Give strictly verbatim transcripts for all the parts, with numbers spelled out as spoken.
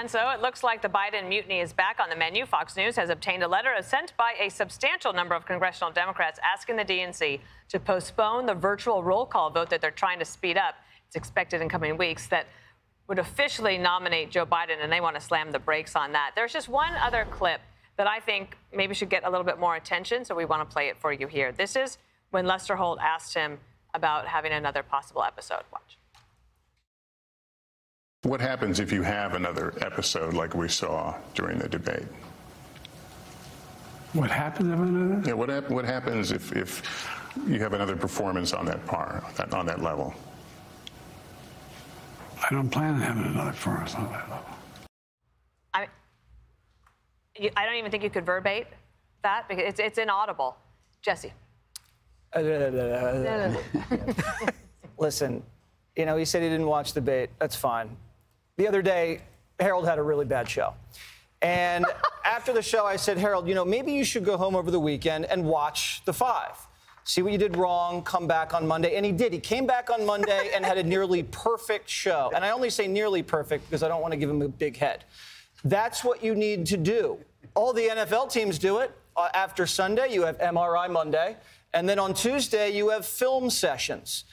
And so it looks like the Biden mutiny is back on the menu. Fox News has obtained a letter sent by a substantial number of congressional Democrats asking the D N C to postpone the virtual roll call vote that they're trying to speed up. It's expected in coming weeks that would officially nominate Joe Biden, and they want to slam the brakes on that. There's just one other clip that I think maybe should get a little bit more attention, so we want to play it for you here. This is when Lester Holt asked him about having another possible episode. Watch. What happens if you have another episode like we saw during the debate? What happens if another? Yeah, what, hap what happens if, if you have another performance on that par, on that, on that level? I don't plan on having another performance on that level. I, you, I don't even think you could verbate that, because it's, it's inaudible. Jesse. Uh, Listen, you know, he said he didn't watch the debate. That's fine. The other day, Harold had a really bad show. And after the show, I said, Harold, you know, maybe you should go home over the weekend and watch The Five. See what you did wrong, come back on Monday. And he did. He came back on Monday and had a nearly perfect show. And I only say nearly perfect because I don't want to give him a big head. That's what you need to do. All the N F L teams do it. Uh, after Sunday, you have M R I Monday. And then on Tuesday, you have film sessions.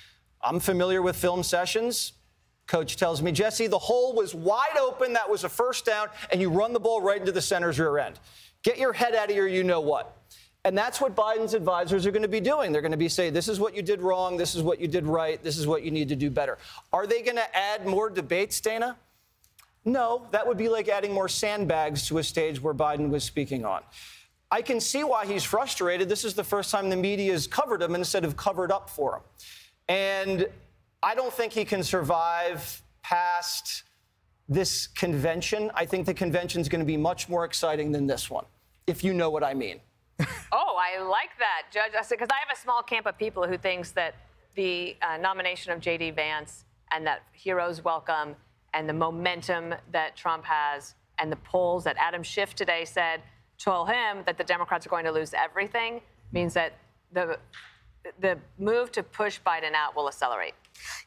I'm familiar with film sessions. Coach tells me, Jesse, the hole was wide open. That was a first down, and you run the ball right into the center's rear end. Get your head out of your you-know-what. And that's what Biden's advisors are going to be doing. They're going to be saying, this is what you did wrong. This is what you did right. This is what you need to do better. Are they going to add more debates, Dana? No, that would be like adding more sandbags to a stage where Biden was speaking on. I can see why he's frustrated. This is the first time the media's covered him instead of covered up for him. And I don't think he can survive past this convention. I think the convention's going to be much more exciting than this one, if you know what I mean. Oh, I like that, Judge. I said, because I have a small camp of people who thinks that the uh, nomination of J D Vance and that hero's welcome and the momentum that Trump has and the polls that Adam Schiff today said told him that the Democrats are going to lose everything means that the the move to push Biden out will accelerate.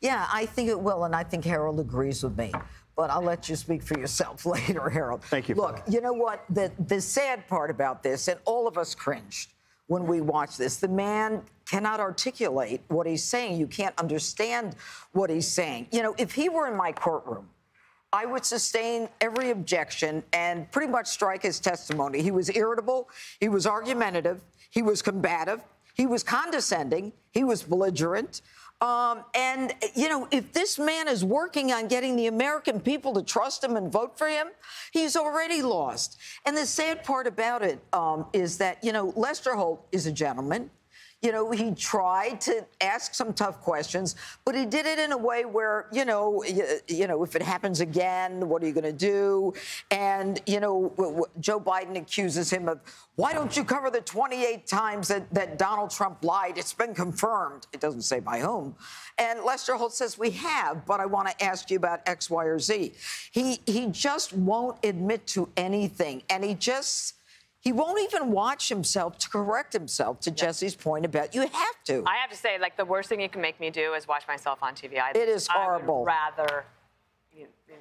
Yeah, I think it will, and I think Harold agrees with me. But I'll let you speak for yourself later, Harold. Thank you. Look, you know what? The, the sad part about this, and all of us cringed when we watched this, the man cannot articulate what he's saying. You can't understand what he's saying. You know, if he were in my courtroom, I would sustain every objection and pretty much strike his testimony. He was irritable. He was argumentative. He was combative. He was condescending. He was belligerent. Um, and, you know, if this man is working on getting the American people to trust him and vote for him, he's already lost. And the sad part about it um, is that, you know, Lester Holt is a gentleman. You know, he tried to ask some tough questions, but he did it in a way where, you know, you, you know, if it happens again, what are you going to do? And, you know, Joe Biden accuses him of, why don't you cover the twenty-eight times that, that Donald Trump lied? It's been confirmed. It doesn't say by whom. And Lester Holt says, we have, but I want to ask you about X, Y, or Z. He, he just won't admit to anything, and he just... He won't even watch himself to correct himself, to yeah. Jesse's point about you have to. I have to say, like, the worst thing you can make me do is watch myself on T V. I, it is horrible. I would rather... You, you,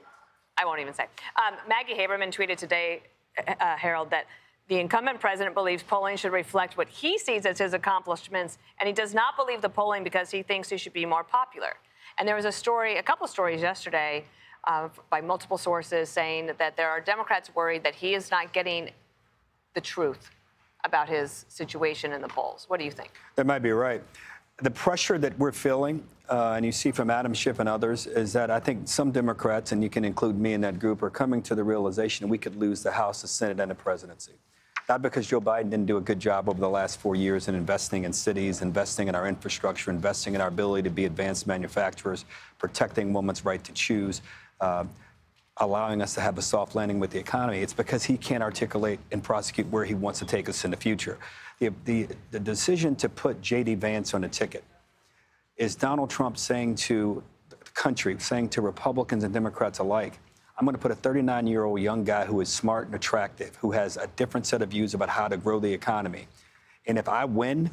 I won't even say. Um, Maggie Haberman tweeted today, uh, Harold, that the incumbent president believes polling should reflect what he sees as his accomplishments, and he does not believe the polling because he thinks he should be more popular. And there was a story, a couple stories yesterday uh, by multiple sources saying that there are Democrats worried that he is not getting... the truth about his situation in the polls. What do you think? That might be right. The pressure that we're feeling, uh, and you see from Adam Schiff and others, is that I think some Democrats, and you can include me in that group, are coming to the realization we could lose the House, the Senate, and the presidency. Not because Joe Biden didn't do a good job over the last four years in investing in cities, investing in our infrastructure, investing in our ability to be advanced manufacturers, protecting women's right to choose. Uh, allowing us to have a soft landing with the economy. It's because he can't articulate and prosecute where he wants to take us in the future. The, the, the decision to put J D Vance on the ticket is Donald Trump saying to the country, saying to Republicans and Democrats alike, I'm going to put a thirty-nine-year-old young guy who is smart and attractive, who has a different set of views about how to grow the economy. And if I win,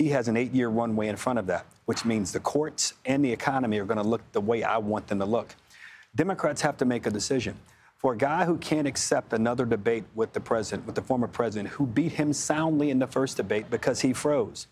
he has an eight-year runway in front of that, which means the courts and the economy are going to look the way I want them to look. Democrats have to make a decision. For a guy who can't accept another debate with the president, with the former president, who beat him soundly in the first debate because he froze,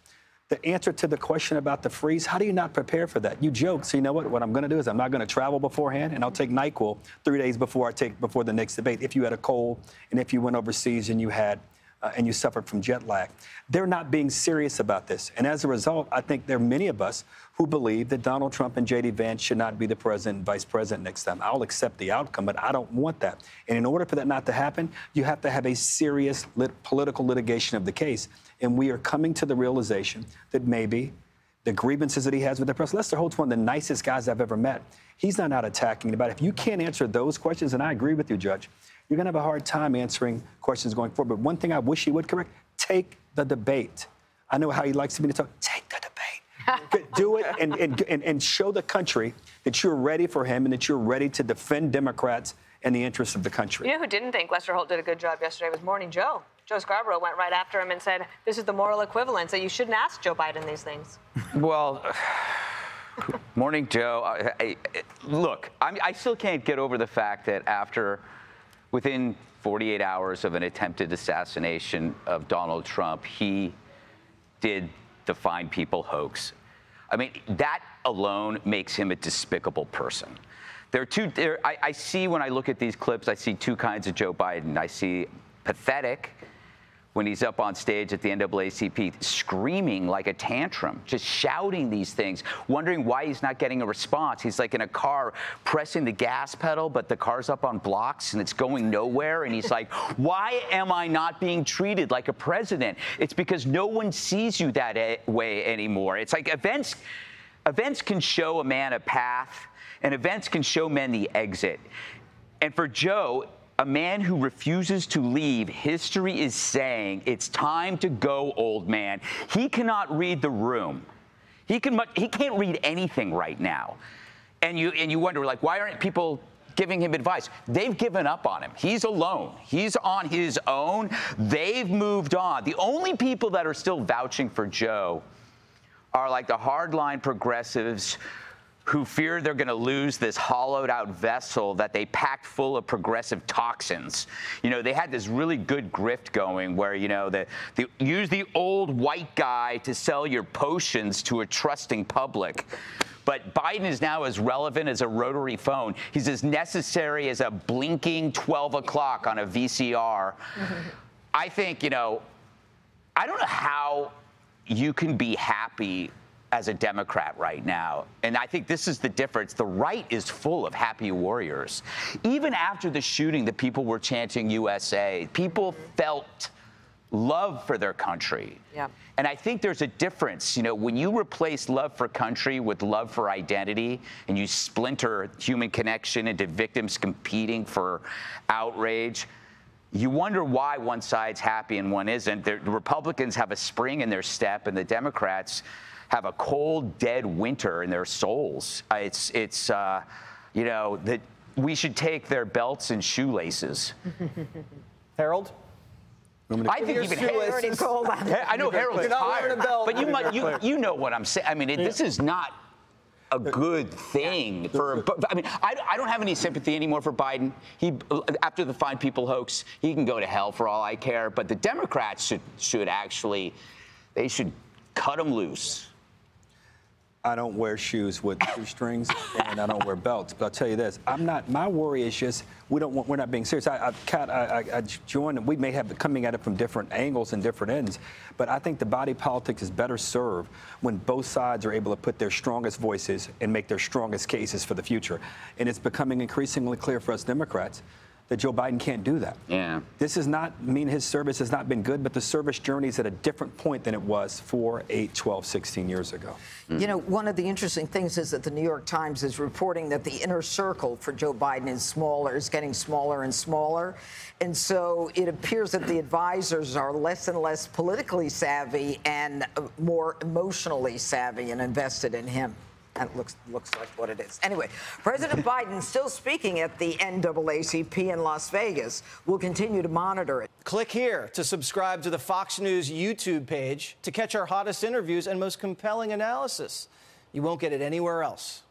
the answer to the question about the freeze, how do you not prepare for that? You joke, so you know what? What I'm going to do is I'm not going to travel beforehand, and I'll take NyQuil three days before I take before the next debate. If you had a cold, and if you went overseas and you had uh, and you suffered from jet lag, they're not being serious about this. And as a result, I think there are many of us who believe that Donald Trump and J D. Vance should not be the president and vice president next time. I'll accept the outcome, but I don't want that. And in order for that not to happen, you have to have a serious lit political litigation of the case. And we are coming to the realization that maybe the grievances that he has with the press. Lester Holt's one of the nicest guys I've ever met. He's not out attacking about it. If you can't answer those questions, and I agree with you, Judge, you're going to have a hard time answering questions going forward. But one thing I wish he would correct, take the debate. I know how he likes me to talk. Take the debate. Do it and, and, and show the country that you're ready for him and that you're ready to defend Democrats and the interests of the country. You know who didn't think Lester Holt did a good job yesterday was Morning Joe. Joe Scarborough went right after him and said, this is the moral equivalent, so you shouldn't ask Joe Biden these things. Well, Morning Joe, I, I, look, I'm, I still can't get over the fact that after within forty-eight hours of an attempted assassination of Donald Trump, he did the Fine People hoax. I mean, that alone makes him a despicable person. There are two, there, I, I see when I look at these clips, I see two kinds of Joe Biden. I see pathetic when he's up on stage at the N double A C P, screaming like a tantrum, just shouting these things, wondering why he's not getting a response. He's like in a car pressing the gas pedal, but the car's up on blocks and it's going nowhere. And he's like, why am I not being treated like a president? It's because no one sees you that way anymore. It's like events, events can show a man a path, and events can show men the exit. And for Joe, a man who refuses to leave, history is saying, it's time to go, old man. He cannot read the room. He, can, he can't read anything right now. And you, and you wonder, like, why aren't people giving him advice? They've given up on him. He's alone. He's on his own. They've moved on. The only people that are still vouching for Joe are, like, the hardline progressives who fear they're going to lose this hollowed-out vessel that they packed full of progressive toxins. You know, they had this really good grift going where, you know, the, the, use the old white guy to sell your potions to a trusting public. But Biden is now as relevant as a rotary phone. He's as necessary as a blinking twelve o'clock on a V C R. Mm-hmm. I think, you know, I don't know how you can be happy as a Democrat right now. And I think this is the difference. The right is full of happy warriors. Even after the shooting, the people were chanting U S A. People felt love for their country. Yeah. And I think there's a difference. You know, when you replace love for country with love for identity, and you splinter human connection into victims competing for outrage, you wonder why one side's happy and one isn't. The Republicans have a spring in their step, and the Democrats have a cold, dead winter in their souls. Uh, it's, it's uh, you know, that we should take their belts and shoelaces. Harold? I think even Harold's cold. I know Harold's tired, but you, might, you, you know what I'm saying. I mean, it, yeah. This is not a good thing for, I mean, I, I don't have any sympathy anymore for Biden. He, after the Fine People hoax, he can go to hell for all I care, but the Democrats should, should actually, they should cut them loose. I don't wear shoes with two strings, and I don't wear belts. But I'll tell you this: I'm not. My worry is just we don't want. We're not being serious. I, I, Kat, I, I joined. We may have coming at it from different angles and different ends, but I think the body politic is better served when both sides are able to put their strongest voices and make their strongest cases for the future. And it's becoming increasingly clear for us Democrats that Joe Biden can't do that. Yeah. This is not, I mean, his service has not been good, but the service journey is at a different point than it was four, eight, twelve, sixteen years ago. Mm. You know, one of the interesting things is that the New York Times is reporting that the inner circle for Joe Biden is smaller, is getting smaller and smaller. And so it appears that the advisors are less and less politically savvy and more emotionally savvy and invested in him. And it looks, looks like what it is. Anyway, President Biden still speaking at the N double A C P in Las Vegas. We'll continue to monitor it. Click here to subscribe to the Fox News YouTube page to catch our hottest interviews and most compelling analysis. You won't get it anywhere else.